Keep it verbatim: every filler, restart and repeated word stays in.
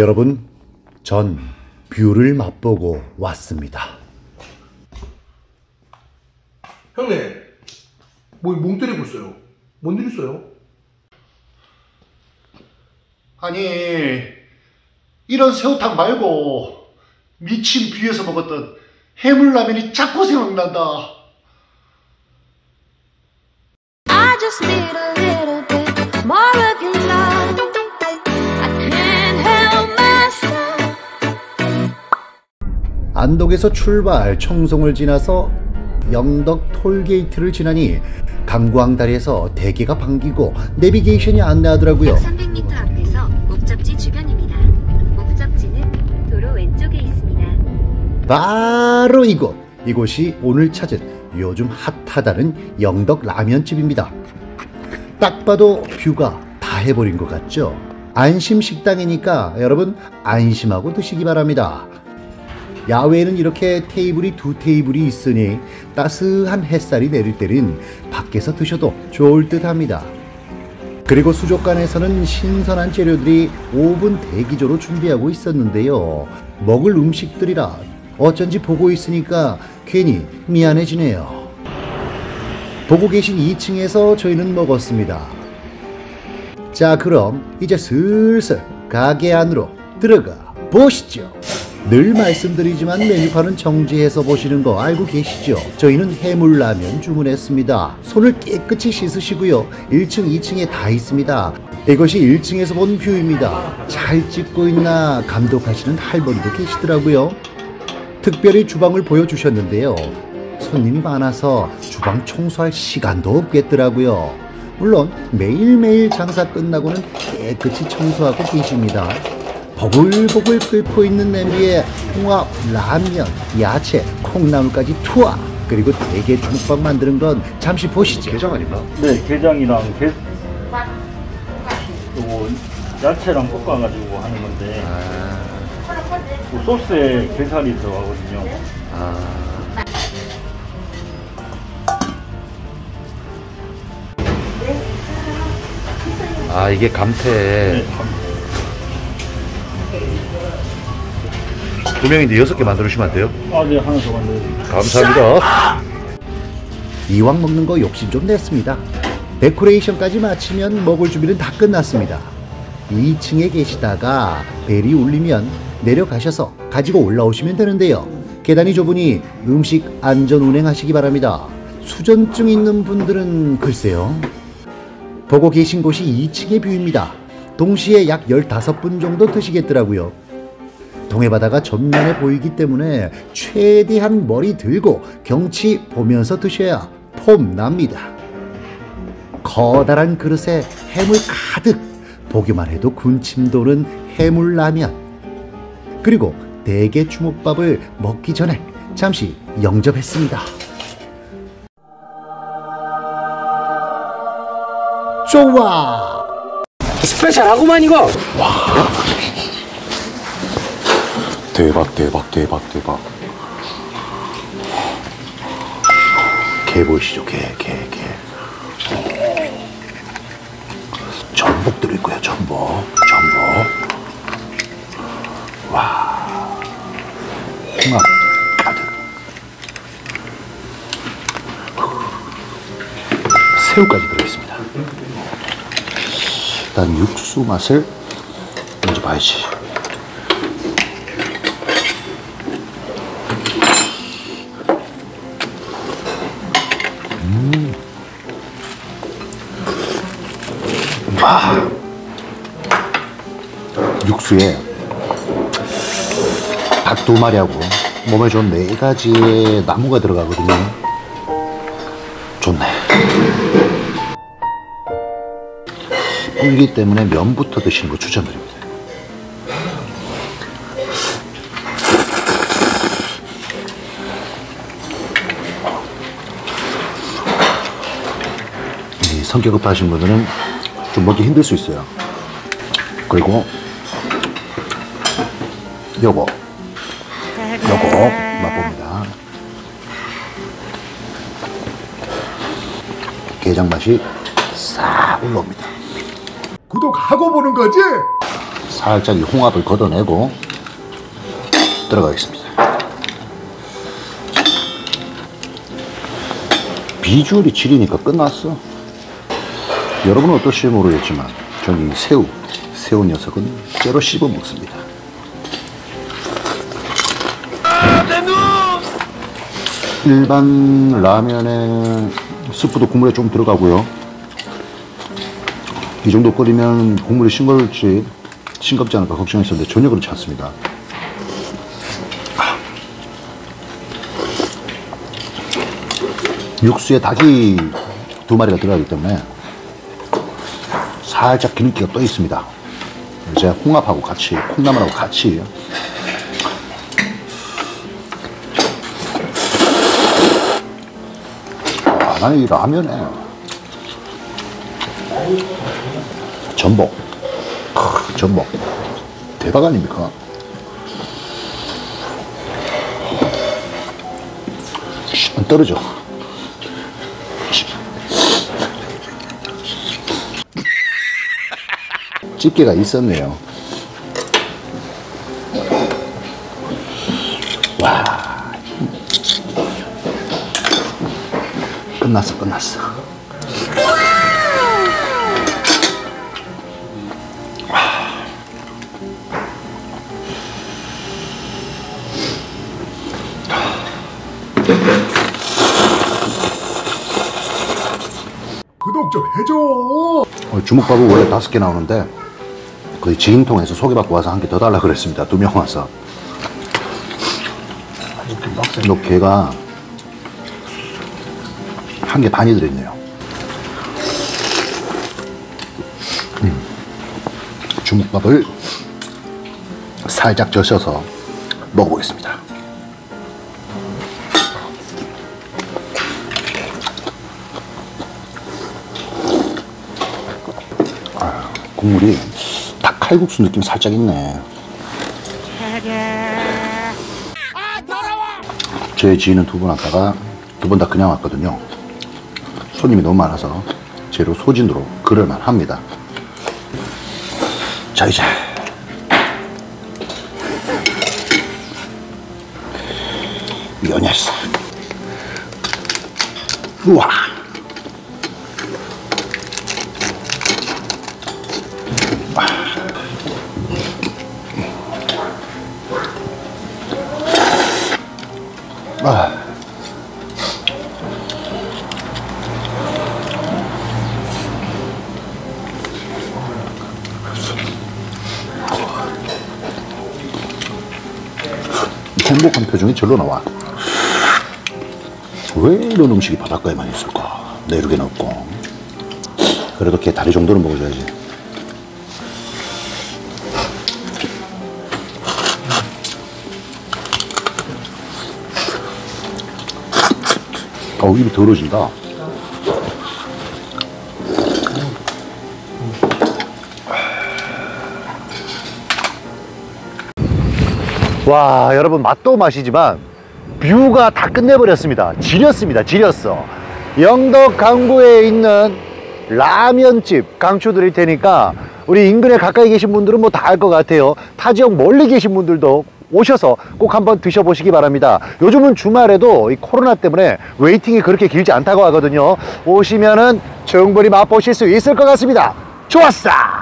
여러분, 전 뷰를 맛보고 왔습니다. 형님, 뭐 멍때리고 있어요? 뭔 일 있어요? 아니, 이런 새우탕 말고 미친 뷰에서 먹었던 해물라면이 자꾸 생각난다. I just need a little bit more of your love. I can't help myself. 안동에서 출발, 청송을 지나서 영덕 톨게이트를 지나니 강구항 다리에서 대게가 반기고 내비게이션이 안내하더라고요. 삼백 미터 앞에서 목적지 주변입니다. 목적지는 도로 왼쪽에 있습니다. 바로 이곳! 이곳이 오늘 찾은 요즘 핫하다는 영덕 라면집입니다. 딱 봐도 뷰가 다 해버린 것 같죠? 안심식당이니까 여러분 안심하고 드시기 바랍니다. 야외에는 이렇게 테이블이 두 테이블이 있으니 따스한 햇살이 내릴 때는 밖에서 드셔도 좋을 듯 합니다. 그리고 수족관에서는 신선한 재료들이 오 분 대기조로 준비하고 있었는데요. 먹을 음식들이라 어쩐지 보고 있으니까 괜히 미안해지네요. 보고 계신 이 층에서 저희는 먹었습니다. 자, 그럼 이제 슬슬 가게 안으로 들어가 보시죠. 늘 말씀드리지만 메뉴판은 정지해서 보시는 거 알고 계시죠? 저희는 해물라면 주문했습니다. 손을 깨끗이 씻으시고요. 일 층, 이 층에 다 있습니다. 이것이 일 층에서 본 뷰입니다. 잘 찍고 있나 감독하시는 할머니도 계시더라고요. 특별히 주방을 보여주셨는데요. 손님이 많아서 주방 청소할 시간도 없겠더라고요. 물론 매일매일 장사 끝나고는 깨끗이 청소하고 계십니다. 보글보글 끓고 있는 냄비에 홍합, 라면, 야채, 콩나물까지 투하! 그리고 대게 중국밥 만드는 건 잠시 보시죠. 게장 아닌가? 네, 게장이랑 게... 요거 야채랑 볶아가지고 하는 건데 아... 그 소스에 게살이 들어가거든요. 아... 아, 이게 감태... 네, 감태. 두 명인데 여섯 개 만들어주시면 안 돼요? 아, 네, 하나 더 만들어주세요. 감사합니다. 이왕 먹는 거 욕심 좀 냈습니다. 데코레이션까지 마치면 먹을 준비는 다 끝났습니다. 이 층에 계시다가 벨이 울리면 내려가셔서 가지고 올라오시면 되는데요. 계단이 좁으니 음식 안전 운행하시기 바랍니다. 수전증 있는 분들은 글쎄요. 보고 계신 곳이 이 층의 뷰입니다. 동시에 약 열다섯 분 정도 드시겠더라고요. 동해바다가 전면에 보이기 때문에 최대한 머리 들고 경치 보면서 드셔야 폼 납니다. 커다란 그릇에 해물 가득, 보기만 해도 군침 도는 해물라면, 그리고 대게 주먹밥을 먹기 전에 잠시 영접했습니다. 좋아! 스페셜하구만 이거! 와! 대박 대박 대박 대박. 게 보이시죠? 게 게 게. 전복 들어있고요. 전복 전복. 와. 홍합 가득. 새우까지 들어있습니다. 일단 육수 맛을 먼저 봐야지. 와, 육수에 닭 두 마리하고 몸에 좋은 네 가지의 나무가 들어가거든요. 좋네. 불기 때문에 면부터 드시는 거 추천드립니다. 이 성격 급하신 분들은 좀 먹기 힘들 수 있어요. 그리고 요거 요거 맛봅니다. 게장 맛이 싹 올라옵니다. 구독하고 보는 거지? 살짝 이 홍합을 걷어내고 들어가겠습니다. 비주얼이 질이니까 끝났어. 여러분은 어떨지 모르겠지만 저는 이 새우, 새우 녀석은 째로 씹어 먹습니다. 일반 라면에 스프도 국물에 좀 들어가고요. 이 정도 끓이면 국물이 싱거울지 싱겁지 않을까 걱정했었는데 전혀 그렇지 않습니다. 육수에 닭이 두 마리가 들어가기 때문에 살짝 기름기가 떠 있습니다. 이제 홍합하고 같이, 콩나물하고 같이 아, 나는 이 라면에 전복 크, 전복 대박 아닙니까? 안 떨어져. 집게가 있었네요. 와, 끝났어, 끝났어. 구독 좀 해줘. 주먹밥은 원래 다섯 개 나오는데 거의 지인통에서 소개받고 와서 한 개 더 달라 그랬습니다. 두 명 와서. 이 게가 한 개 반이 들어있네요. 음. 주먹밥을 살짝 젖혀서 먹어보겠습니다. 아, 국물이 칼국수 느낌 살짝 있네. 제 지인은 두 번 왔다가 두 번 다 그냥 왔거든요. 손님이 너무 많아서 재료 소진으로 그럴만 합니다. 자, 이제 연야사. 우와. 아. 행복한 표정이 절로 나와. 왜 이런 음식이 바닷가에만 있을까? 내륙에는 없고. 그래도 개 다리 정도는 먹어줘야지. 어우, 입이 더러워진다. 와, 여러분, 맛도 맛이지만 뷰가 다 끝내버렸습니다. 지렸습니다. 지렸어. 영덕 강구에 있는 라면집 강추 드릴 테니까 우리 인근에 가까이 계신 분들은 뭐 다 알 것 같아요. 타 지역 멀리 계신 분들도 오셔서 꼭 한번 드셔보시기 바랍니다. 요즘은 주말에도 이 코로나 때문에 웨이팅이 그렇게 길지 않다고 하거든요. 오시면은 충분히 맛보실 수 있을 것 같습니다. 좋았어!